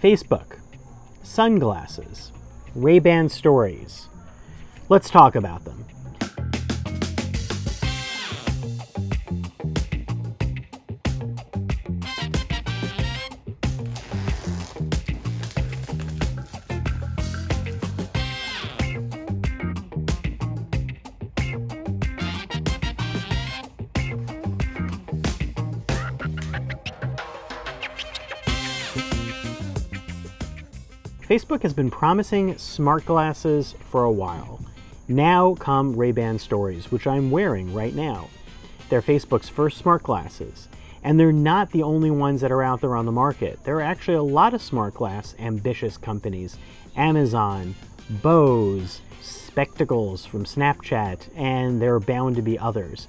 Facebook, sunglasses, Ray-Ban Stories. Let's talk about them. Facebook has been promising smart glasses for a while. Now come Ray-Ban Stories, which I'm wearing right now. They're Facebook's first smart glasses, and they're not the only ones that are out there on the market. There are actually a lot of smart glass ambitious companies. Amazon, Bose, Spectacles from Snapchat, and there are bound to be others.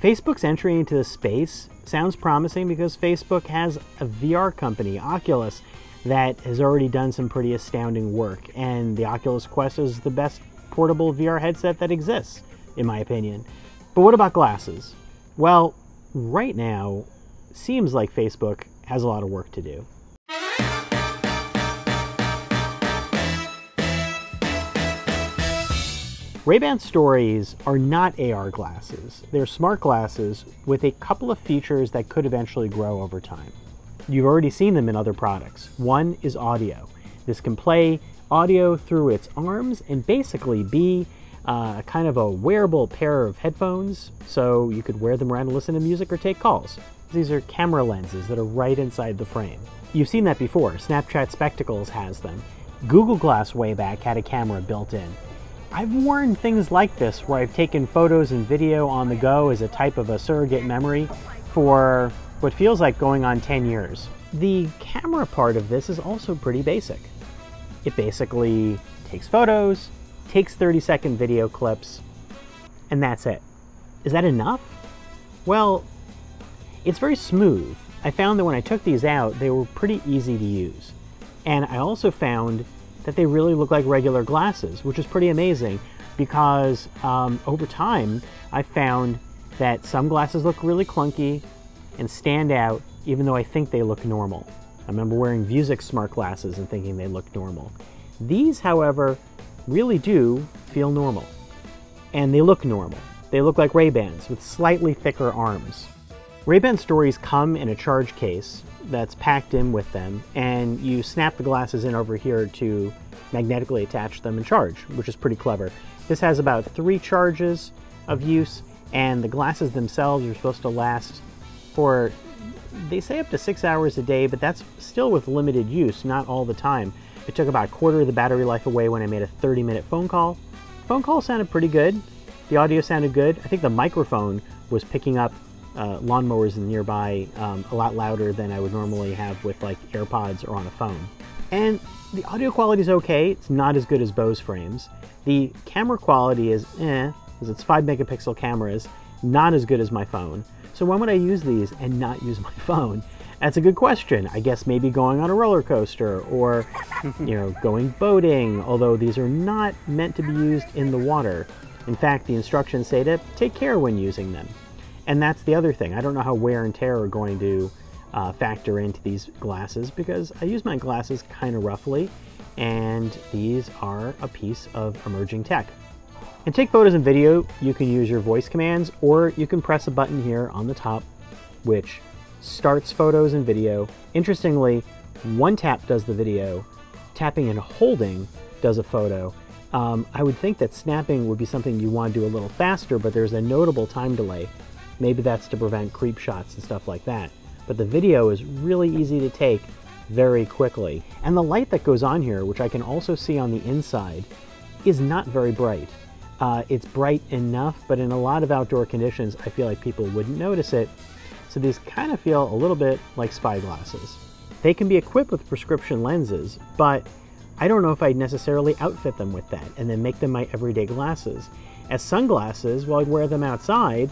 Facebook's entry into the space sounds promising because Facebook has a VR company, Oculus, that has already done some pretty astounding work, and the Oculus Quest is the best portable VR headset that exists, in my opinion. But what about glasses? Well, right now, seems like Facebook has a lot of work to do. Ray-Ban Stories are not AR glasses. They're smart glasses with a couple of features that could eventually grow over time. You've already seen them in other products. One is audio. This can play audio through its arms and basically be kind of a wearable pair of headphones, so you could wear them around and listen to music or take calls. These are camera lenses that are right inside the frame. You've seen that before. Snapchat Spectacles has them. Google Glass way back had a camera built in. I've worn things like this where I've taken photos and video on the go as a type of a surrogate memory for what feels like going on 10 years. The camera part of this is also pretty basic. It basically takes photos, takes 30-second video clips, and that's it. Is that enough? Well, it's very smooth. I found that when I took these out, they were pretty easy to use. And I also found that they really look like regular glasses, which is pretty amazing because over time, I found that some glasses look really clunky and stand out, even though I think they look normal. I remember wearing Vuzix smart glasses and thinking they looked normal. These, however, really do feel normal. And they look normal. They look like Ray-Bans with slightly thicker arms. Ray-Ban Stories come in a charge case that's packed in with them, and you snap the glasses in over here to magnetically attach them and charge, which is pretty clever. This has about 3 charges of use, and the glasses themselves are supposed to last for, they say, up to 6 hours a day, but that's still with limited use, not all the time. It took about a quarter of the battery life away when I made a 30-minute phone call. Phone call sounded pretty good. The audio sounded good. I think the microphone was picking up lawnmowers nearby a lot louder than I would normally have with like AirPods or on a phone. And the audio quality is okay. It's not as good as Bose Frames. The camera quality is because it's 5-megapixel cameras, not as good as my phone. So why would I use these and not use my phone? That's a good question. I guess maybe going on a roller coaster or, you know, going boating, although these are not meant to be used in the water. In fact, the instructions say to take care when using them. And that's the other thing. I don't know how wear and tear are going to factor into these glasses because I use my glasses kind of roughly, and these are a piece of emerging tech. And take photos and video, you can use your voice commands, or you can press a button here on the top, which starts photos and video. Interestingly, one tap does the video, tapping and holding does a photo. I would think that snapping would be something you want to do a little faster, but there's a notable time delay. Maybe that's to prevent creep shots and stuff like that. But the video is really easy to take very quickly. And the light that goes on here, which I can also see on the inside, is not very bright. It's bright enough, but in a lot of outdoor conditions, I feel like people wouldn't notice it. So these kind of feel a little bit like spy glasses. They can be equipped with prescription lenses, but I don't know if I'd necessarily outfit them with that and then make them my everyday glasses. As sunglasses, well, I'd wear them outside,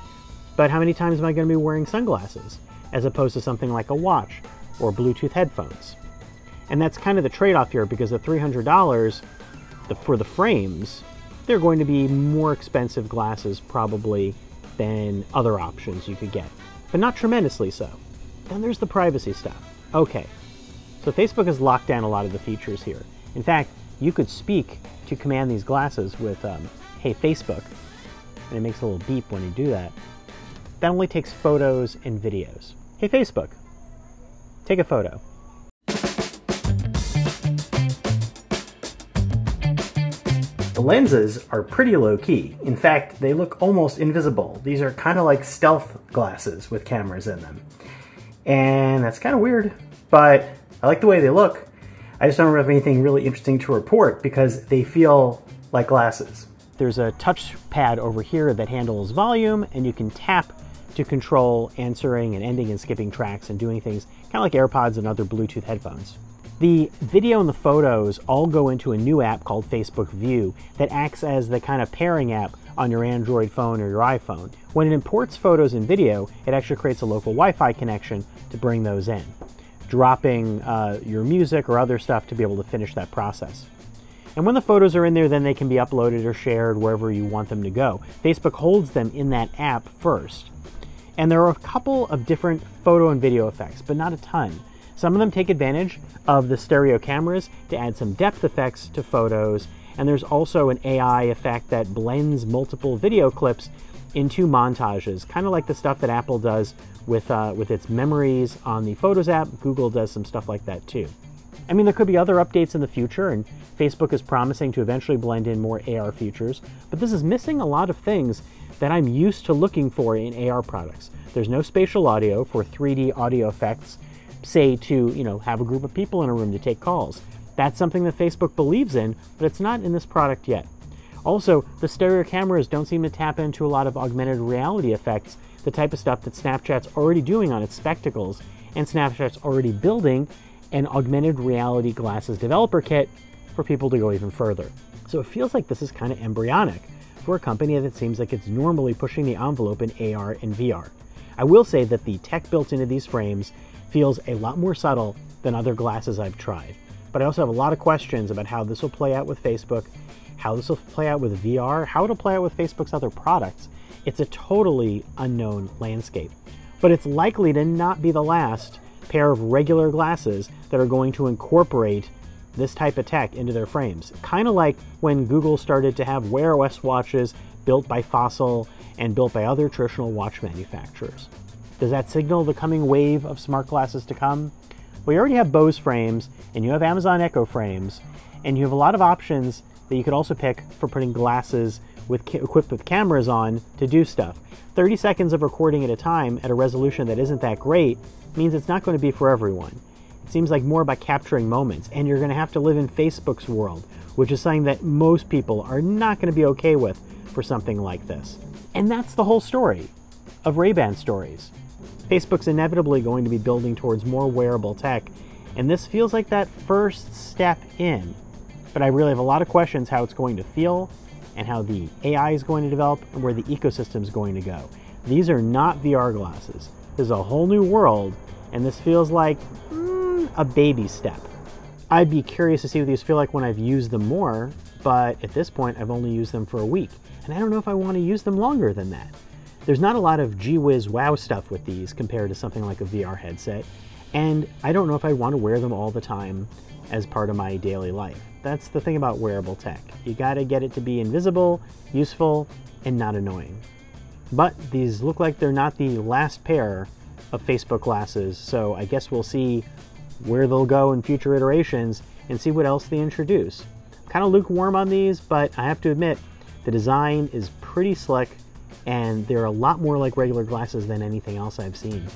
but how many times am I going to be wearing sunglasses as opposed to something like a watch or Bluetooth headphones? And that's kind of the trade-off here because the $300 for the frames, they're going to be more expensive glasses probably than other options you could get, but not tremendously so. Then there's the privacy stuff. Okay, So Facebook has locked down a lot of the features here. In fact, you could speak to command these glasses with, hey Facebook, and it makes a little beep when you do that. That only takes photos and videos. Hey Facebook, take a photo. The lenses are pretty low-key. In fact, they look almost invisible. These are kind of like stealth glasses with cameras in them. And that's kind of weird, but I like the way they look. I just don't have anything really interesting to report because they feel like glasses. There's a touch pad over here that handles volume, and you can tap to control answering and ending and skipping tracks and doing things kind of like AirPods and other Bluetooth headphones. The video and the photos all go into a new app called Facebook View that acts as the kind of pairing app on your Android phone or your iPhone. When it imports photos and video, it actually creates a local Wi-Fi connection to bring those in, dropping your music or other stuff to be able to finish that process. And when the photos are in there, then they can be uploaded or shared wherever you want them to go. Facebook holds them in that app first. And there are a couple of different photo and video effects, but not a ton. Some of them take advantage of the stereo cameras to add some depth effects to photos. And there's also an AI effect that blends multiple video clips into montages, kind of like the stuff that Apple does with its memories on the Photos app. Google does some stuff like that too. I mean, there could be other updates in the future, and Facebook is promising to eventually blend in more AR features, but this is missing a lot of things that I'm used to looking for in AR products. There's no spatial audio for 3D audio effects, say to, you know, have a group of people in a room to take calls. That's something that Facebook believes in, but it's not in this product yet. Also, the stereo cameras don't seem to tap into a lot of augmented reality effects, the type of stuff that Snapchat's already doing on its Spectacles, and Snapchat's already building an augmented reality glasses developer kit for people to go even further. So it feels like this is kind of embryonic for a company that seems like it's normally pushing the envelope in AR and VR. I will say that the tech built into these frames feels a lot more subtle than other glasses I've tried. But I also have a lot of questions about how this will play out with Facebook, how this will play out with VR, how it'll play out with Facebook's other products. It's a totally unknown landscape. But it's likely to not be the last pair of regular glasses that are going to incorporate this type of tech into their frames. Kind of like when Google started to have Wear OS watches built by Fossil and built by other traditional watch manufacturers. Does that signal the coming wave of smart glasses to come? Well, you already have Bose Frames, and you have Amazon Echo Frames, and you have a lot of options that you could also pick for putting glasses equipped with cameras on to do stuff. 30 seconds of recording at a time at a resolution that isn't that great means it's not going to be for everyone. It seems like more about capturing moments, and you're going to have to live in Facebook's world, which is something that most people are not going to be okay with for something like this. And that's the whole story of Ray-Ban Stories. Facebook's inevitably going to be building towards more wearable tech, and this feels like that first step in. But I really have a lot of questions how it's going to feel, and how the AI is going to develop, and where the ecosystem is going to go. These are not VR glasses. This is a whole new world, and this feels like a baby step. I'd be curious to see what these feel like when I've used them more, but at this point, I've only used them for a week, and I don't know if I want to use them longer than that. There's not a lot of gee whiz wow stuff with these compared to something like a VR headset, and I don't know if I want to wear them all the time as part of my daily life. That's the thing about wearable tech. You gotta get it to be invisible, useful, and not annoying. But these look like they're not the last pair of Facebook glasses, so I guess we'll see where they'll go in future iterations and see what else they introduce. I'm kind of lukewarm on these, but I have to admit, the design is pretty slick, and they're a lot more like regular glasses than anything else I've seen.